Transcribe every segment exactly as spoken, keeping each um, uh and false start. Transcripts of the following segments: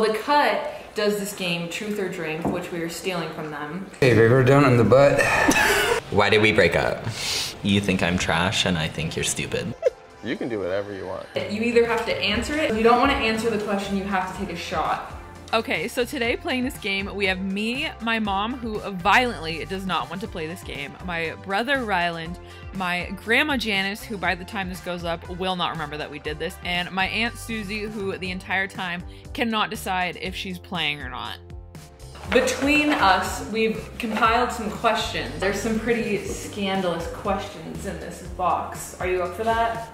Well, The Cut does this game, Truth or Drink, which we are stealing from them. Hey, have you ever done in the butt? Why did we break up? You think I'm trash and I think you're stupid. You can do whatever you want. You either have to answer it. If you don't want to answer the question, you have to take a shot. Okay, so today playing this game, we have me, my mom, who violently does not want to play this game, my brother Ryland, my grandma Janice, who by the time this goes up will not remember that we did this, and my aunt Susie, who the entire time cannot decide if she's playing or not. Between us, we've compiled some questions. There's some pretty scandalous questions in this box. Are you up for that?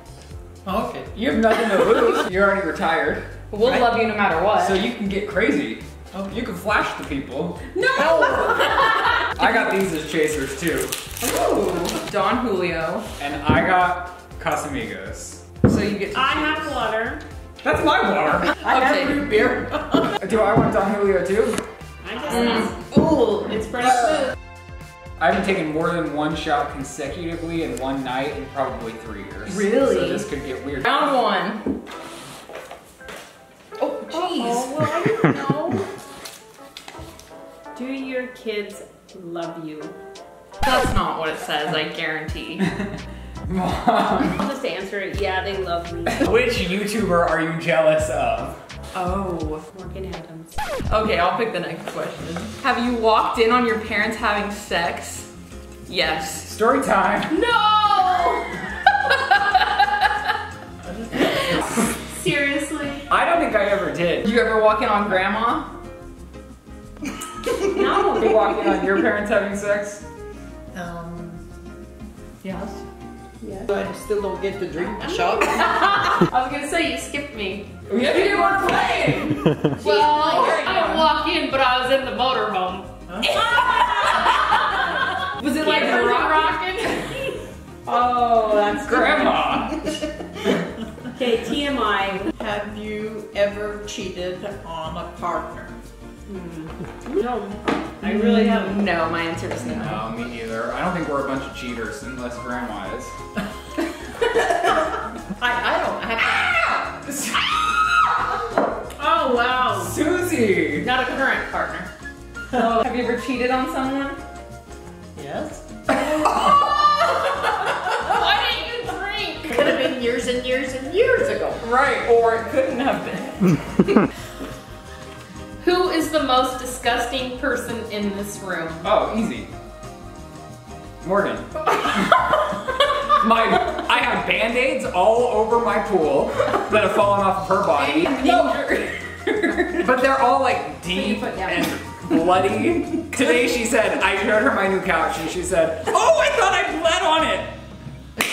Okay. You have nothing to lose. You're already retired. We'll right? love you no matter what. So you can get crazy. Oh, you can flash the people. No! I got these as chasers too. Ooh. Don Julio. And I got Casamigos. So you get to I choose. Have water. That's my water. I have root beer. Do I want Don Julio too? I guess mm. Ooh, it's fresh uh, I haven't taken more than one shot consecutively in one night in probably three years. Really? So this could get weird. Round one. Oh, jeez. Oh, well, I don't know. Do your kids love you? That's not what it says, I guarantee. Mom. I'll just answer it. Yeah, they love me. Which YouTuber are you jealous of? Oh. Morgan Adams. Okay, I'll pick the next question. Have you walked in on your parents having sex? Yes. Story time. No! Seriously? I don't think I ever did. Did you ever walk in on grandma? No. You walk in on your parents having sex? Um, yes. Yeah. So I still don't get to drink the shot. I was gonna say you skipped me. We didn't want to play. Well, I didn't walk in, but I was in the motorhome. Huh? Was it like a rock rockin'? Oh, that's grandma. Okay, T M I. Have you ever cheated on a partner? Mm. No. I really don't know. My answer is no. No, me neither. I don't think we're a bunch of cheaters, unless grandma is. I, I don't. I have to... ah! Ah! Oh, wow. Susie! Not a current partner. Oh. Have you ever cheated on someone? Yes. Why didn't you drink? It could have been years and years and years ago. Right, or it couldn't have been. Who is the most disgusting person in this room? Oh, easy. Morgan. my, I have band-aids all over my pool that have fallen off of her body. No. But they're all like deep and bloody. Today she said, I showed her my new couch and she said, oh, I thought I bled on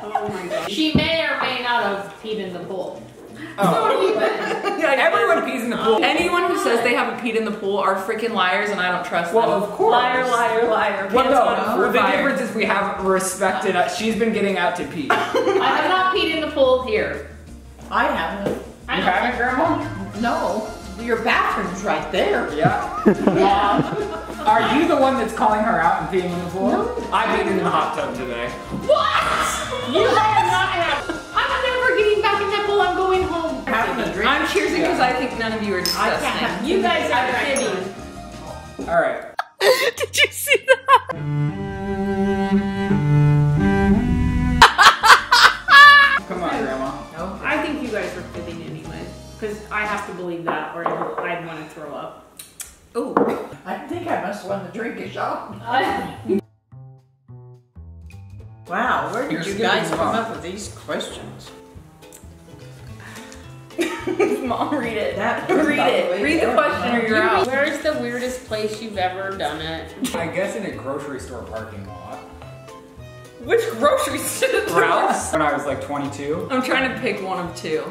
it. Oh my God. She may or may not have peed in the pool. Oh. So yeah, everyone pees in the pool. Anyone who says they haven't peed in the pool are freaking liars, and I don't trust well, them. Well, of course. Liar, liar, liar. Well, no, the fire. difference is we have respected. Uh, she's been getting out to pee. I have not peed in the pool here. I haven't. I you haven't, Grandma? No. Your bathroom's right there. Yeah. Yeah. Are you the one that's calling her out and peeing in the pool? No. I peed in the hot tub today. What? You what? Have not had. I'm going home. I'm cheersing because yeah. I think none of you are disgusting. I can't. You guys are kidding. All right. Did you see that? Come on, Grandma. No. I think you guys are fibbing anyway, because I have to believe that, or I'd want to throw up. Ooh. I think I must want to drink a shot. Wow, where did Here's you guys come up with these questions? Mom, read it. That read it. Read the question or you're out. Where's the weirdest place you've ever done it? I guess in a grocery store parking lot. Which grocery store? Ralph's. When I was like twenty-two. I'm trying to pick one of two.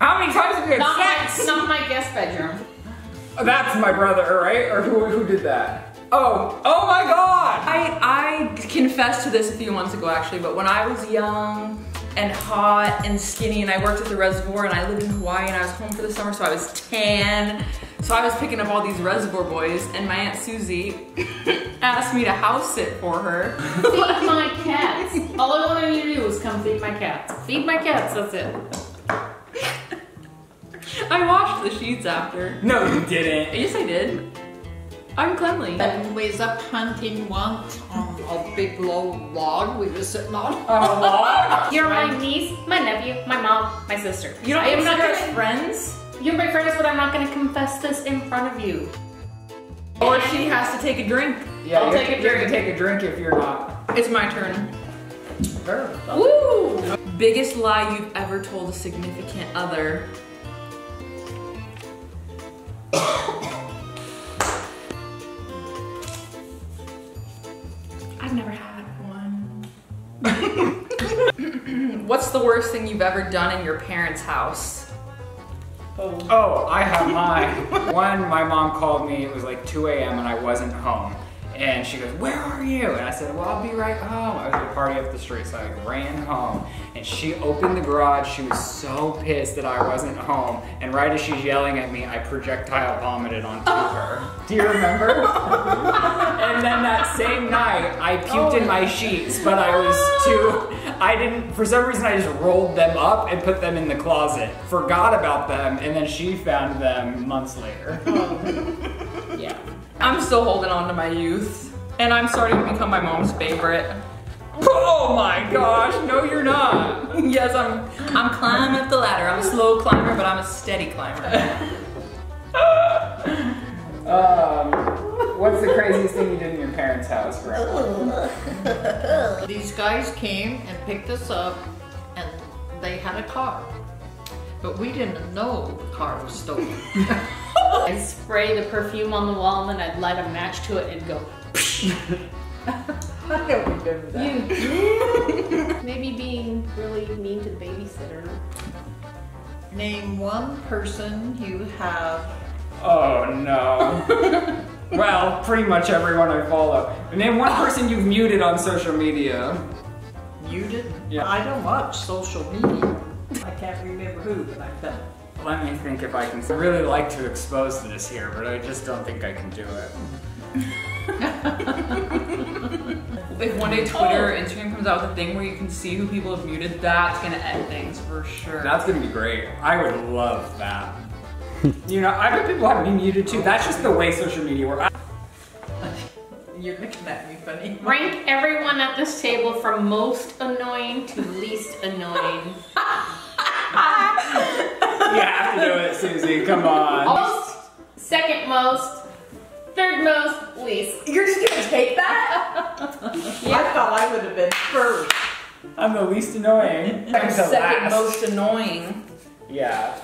How many times have you had sex? Not my guest bedroom. That's my brother, right? Or who, who did that? Oh, oh my God! I, I confessed to this a few months ago actually, but when I was young, and hot and skinny, and I worked at the reservoir, and I lived in Hawaii, and I was home for the summer, so I was tan. So I was picking up all these Reservoir Boys, and my Aunt Susie asked me to house sit for her. Feed my cats. All I wanted you to do was come feed my cats. Feed my cats, that's it. I washed the sheets after. No, you didn't. Yes, I did. I'm cleanly. And we was up hunting once on a big low log. We were sitting on a log. You're my niece, my nephew, my mom, my sister. You don't even know us friends? You're my friends, but I'm not going to confess this in front of you. Or she has to take a drink. Yeah, I'll take a drink. You're gonna take a drink if you're not. It's my turn. Sure. Woo! Biggest lie you've ever told a significant other. I've never had one. What's the worst thing you've ever done in your parents' house? Oh. oh, I have mine. One, my mom called me, it was like two A M and I wasn't home. And she goes, where are you? And I said, well, I'll be right home. I was at a party up the street, so I ran home. And she opened the garage, she was so pissed that I wasn't home. And right as she's yelling at me, I projectile vomited onto her. Do you remember? And then that same night, I puked oh. in my sheets, but I was too, I didn't, for some reason I just rolled them up and put them in the closet. Forgot about them, and then she found them months later. Yeah. I'm still holding on to my youth, and I'm starting to become my mom's favorite. Oh my gosh, no you're not. Yes, I'm I'm climbing up the ladder. I'm a slow climber, but I'm a steady climber. um, what's the craziest thing you did in your parents' house, Brad? These guys came and picked us up, and they had a car. But we didn't know the car was stolen. I'd spray the perfume on the wall and then I'd light a match to it and go I don't remember that. You Maybe being really mean to the babysitter. Name one person you have. Oh no. Well, pretty much everyone I follow. Name one person you've muted on social media. Muted? Yeah. I don't watch social media. I can't remember who, but I've done it. Let me think if I can. I really like to expose this here, but I just don't think I can do it. If one day Twitter or Instagram comes out with a thing where you can see who people have muted, that's gonna end things for sure. That's gonna be great. I would love that. You know, I bet people have me muted too. That's just the way social media works. You're looking at me funny. Rank everyone at this table from most annoying to least annoying. You have to do it, Susie. Come on. Most, second most, third most, least. You're just gonna take that? Yeah. I thought I would have been first. I'm the least annoying. I'm the second most annoying. Yeah.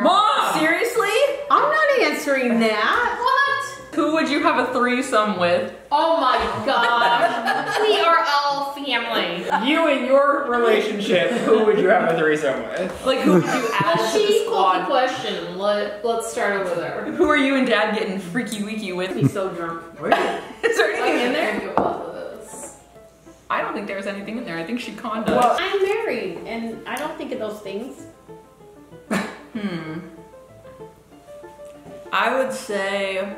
Mom! Seriously? I'm not answering that. What? Who would you have a threesome with? Oh my god. We are all family. You and your relationship, who would you have a threesome with? Like, who would you ask? She called the question. Let, let's start over there. Who are you and dad getting freaky weaky with? He's so drunk. Is there anything in there? I don't think there was anything in there. I think she conned us. Well, I'm married, and I don't think of those things. Hmm. I would say...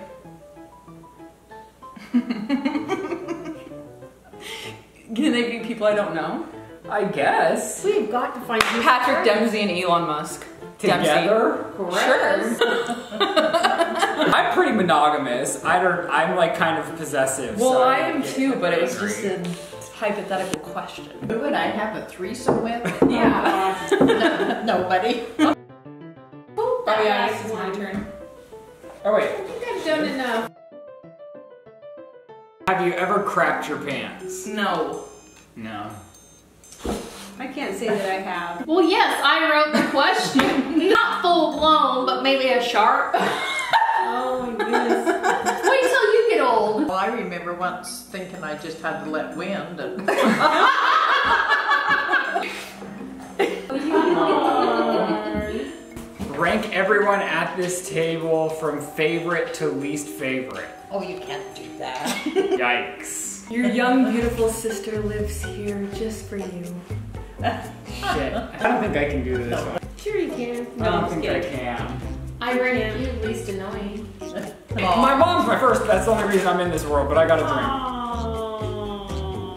Can they be people I don't know? I guess. We've got to find people. Patrick Dempsey and Elon Musk. Together? Dempsey. Sure. I'm pretty monogamous. I don't, I'm like kind of possessive. Well, so I, I am too, but it was just a hypothetical question. Who would I have a threesome with? Yeah. No, nobody. Oh, yeah, this is my turn. Oh, wait. I think I've done enough. Have you ever crapped your pants? No. No. I can't say that I have. Well, yes, I wrote the question. Not full blown, but maybe a sharp. Oh, my goodness. Wait till you get old. Well, I remember once thinking I just had to let wind. And Rank everyone at this table from favorite to least favorite. Oh, you can't do that. Yikes. Your young, beautiful sister lives here just for you. Shit. I don't think I can do this one. Sure you can. I don't no, think I can. I rank you least annoying. Aww. My mom's my first. That's the only reason I'm in this world, but I got a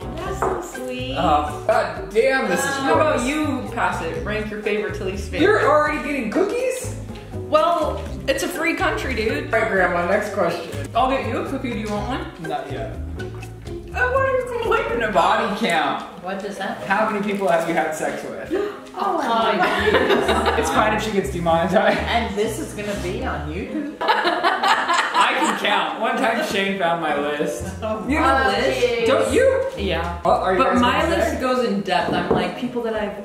drink. Aww, that's so sweet. Oh, God damn, this uh, is gross. How about you pass it? Rank your favorite to least favorite. You're already getting cookies? Well, it's a free country, dude. All right, Grandma, next question. I'll get you a cookie. Do you want one? Not yet. Uh, what are you complaining about? Body count. What does that mean? How many people have you had sex with? Oh my goodness. It's fine if she gets demonetized. And this is gonna be on YouTube. I can count. One time Shane found my list. Oh, you have a list? Geez. Don't you? Yeah. Well, are you but my list there? Goes in depth. I'm like, people that I've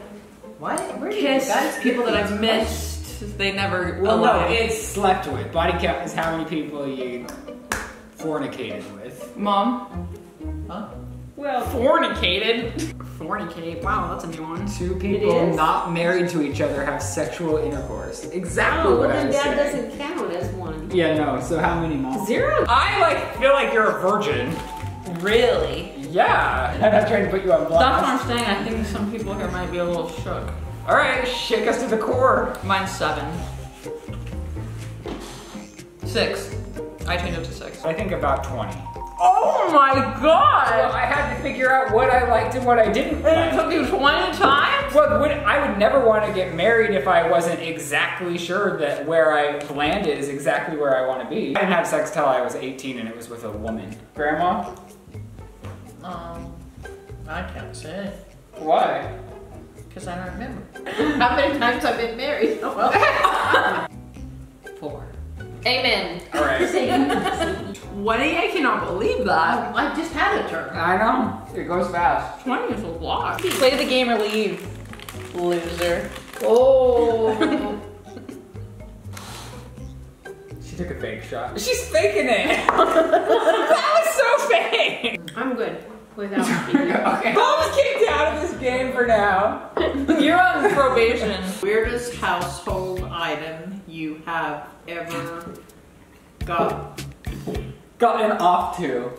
what? Where kissed, guys? People that I've missed, they never well, no, it's slept with. Body count is how many people you fornicated with. Mom? Huh? Well, fornicated. Fornicate? Wow, that's a new one. Two people not married to each other have sexual intercourse. Exactly oh, what I was saying. Well, then that doesn't count as one. Yeah, no. So how many more? Zero. I like feel like you're a virgin. Really? Yeah. I'm not trying to put you on blast. That's what I'm saying. I think some people here might be a little shook. All right, shake us to the core. Mine's seven. Six. I changed it to six. I think about twenty. Oh my God! Well, I had to figure out what I liked and what I didn't like. It took you twenty times? Well, would, I would never want to get married if I wasn't exactly sure that where I landed is exactly where I want to be. I didn't have sex till I was eighteen and it was with a woman. Grandma? Um, I can't say. Why? Because I don't remember. How many times I've been married? Well, four. Amen. All right. Woody, I cannot believe that. I just had a turn. I know. It goes fast. twenty is a lot. Play the game or leave, loser. Oh. She took a fake shot. She's faking it. That was so fake. I'm good. Without okay. Mom's kicked out of this game for now. You're on probation. Weirdest household item you have ever got gotten off to.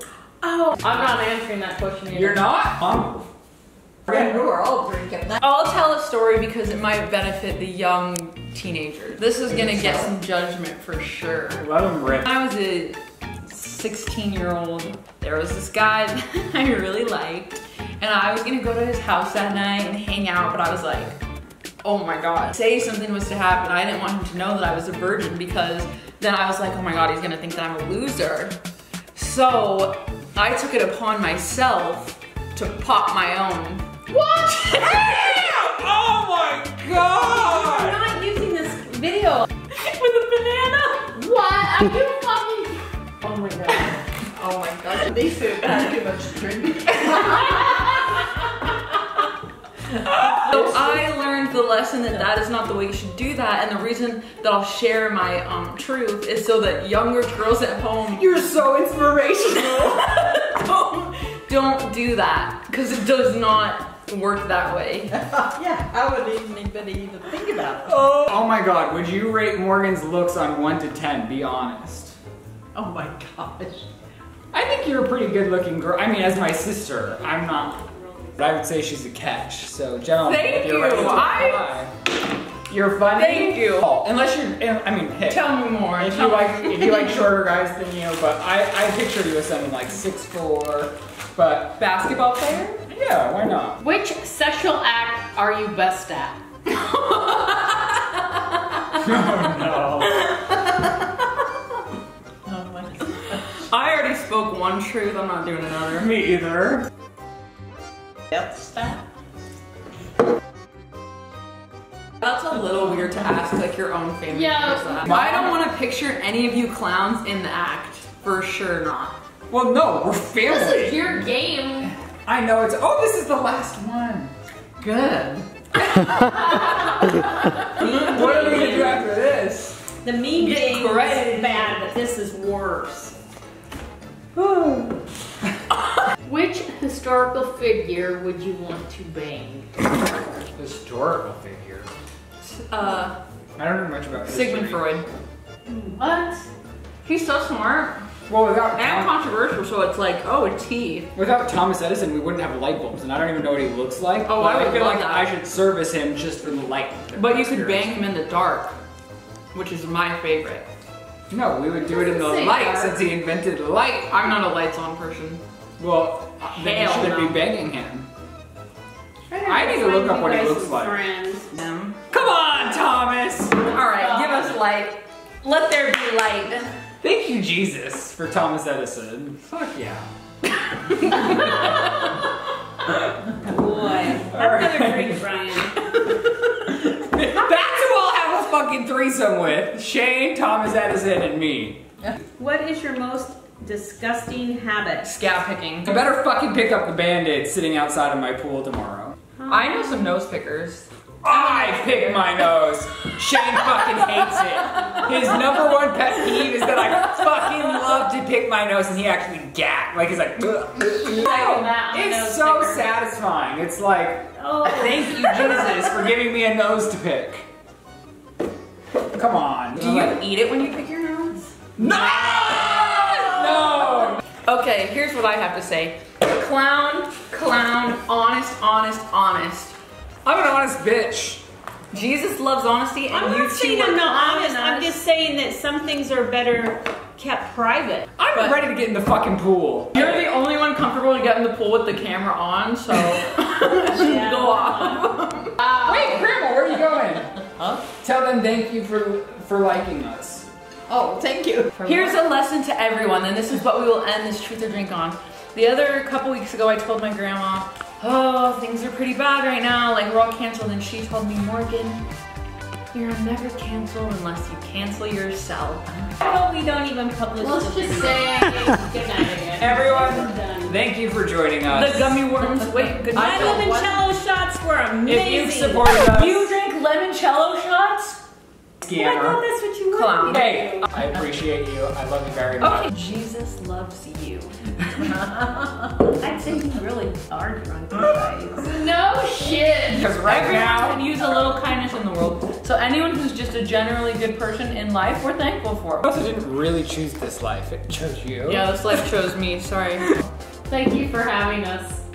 Oh, I'm not answering that question either. You're not? Mom? We're all drinking that. I'll tell a story because it might benefit the young teenagers. This is gonna get some judgment for sure. Let them rip. I was a sixteen year old. There was this guy that I really liked and I was gonna go to his house that night and hang out, but I was like, oh my God. Say something was to happen. I didn't want him to know that I was a virgin because then I was like, oh my God, he's gonna think that I'm a loser. So I took it upon myself to pop my own. What? Oh my God! You're not using this video. With a banana? What? Are you fucking? Oh my God. Oh my God. They serve too much drink. So I learned the lesson that that is not the way you should do that, and the reason that I'll share my um, truth is so that younger girls at home— You're so inspirational! don't, don't do that, because it does not work that way. Yeah, how would anybody even think about it? Oh. Oh my God, would you rate Morgan's looks on one to ten? Be honest. Oh my gosh. I think you're a pretty good looking girl. I mean, as my sister, I'm not. I would say she's a catch, so gentlemen. Thank you're you. Right, I... You're funny. Thank you. Oh, unless you're, I mean, hey, tell me more. If you like, if you like shorter guys than you, but I, I picture you as someone like six foot four, but basketball player. Yeah, why not? Which sexual act are you best at? Oh no. Oh my God. I already spoke one truth. I'm not doing another. Me either. That's that. That's a little weird to ask like your own family. Yeah. I don't want to picture any of you clowns in the act. For sure not. Well, no, we're family. This is your game. I know it's. Oh, this is the last one. Good. What are we gonna do after this? The meme game is bad, but this is worse. Which historical figure would you want to bang? Historical figure? Uh, I don't know much about history. Sigmund Freud. What? He's so smart. Well, without and Tom controversial, so it's like, oh, a T. Without Thomas Edison, we wouldn't have light bulbs, and I don't even know what he looks like. Oh, I would I feel like that. I should service him just for the light. But you could bang him in the dark, which is my favorite. No, we would do it in the light since he invented light. I'm not a lights on person. Well, then you shouldn't be banging him. I, I need to look up what he looks like. Yeah. Come on, Thomas! Alright, give us light. Let there be light. Thank you, Jesus, for Thomas Edison. Fuck yeah. Boy. That's right. Another drink, Brian. That's who I'll have a fucking threesome with. Shane, Thomas Edison, and me. What is your most disgusting habit? Scab picking. I better fucking pick up the Band-Aid sitting outside of my pool tomorrow. Huh. I know some nose pickers. I pick my nose. Shane fucking hates it. His number one pet peeve is that I fucking love to pick my nose, and he actually gagged. Like he's like, ugh. It's so satisfying. It's like, oh, thank you Jesus for giving me a nose to pick. Come on. Do you eat it when you pick your nose? No. No. Okay, here's what I have to say. Clown, clown, honest, honest, honest. I'm an honest bitch. Jesus loves honesty, and I'm not saying I'm not honest. I'm just saying that some things are better kept private. I'm but ready to get in the fucking pool. You're the only one comfortable to get in the pool with the camera on, so yeah. Go off. Uh, Wait, Grandma, where are you going? Huh? Tell them thank you for for liking us. Oh, thank you. For Here's what? a lesson to everyone, and this is what we will end this Truth or Drink on. The other couple weeks ago, I told my grandma, oh, things are pretty bad right now, like we're all canceled, and she told me, Morgan, you're never canceled unless you cancel yourself. I hope we don't even publish Let's just video. say good night again. Everyone, thank you for joining us. The gummy worms, wait, good night. My limoncello what? shots were amazing. If you've supported us. You drink limoncello shots? Scammer. Well, I thought that's what you wanted. Hey, I appreciate you. I love you very much. Okay, Jesus loves you. I'd say you really are drunk, guys. No shit. Because right Everyone now can use a little kindness in the world. So anyone who's just a generally good person in life, we're thankful for. I also didn't really choose this life. It chose you. Yeah, this life chose me. Sorry. Thank you for having us.